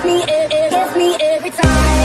It gets me every time.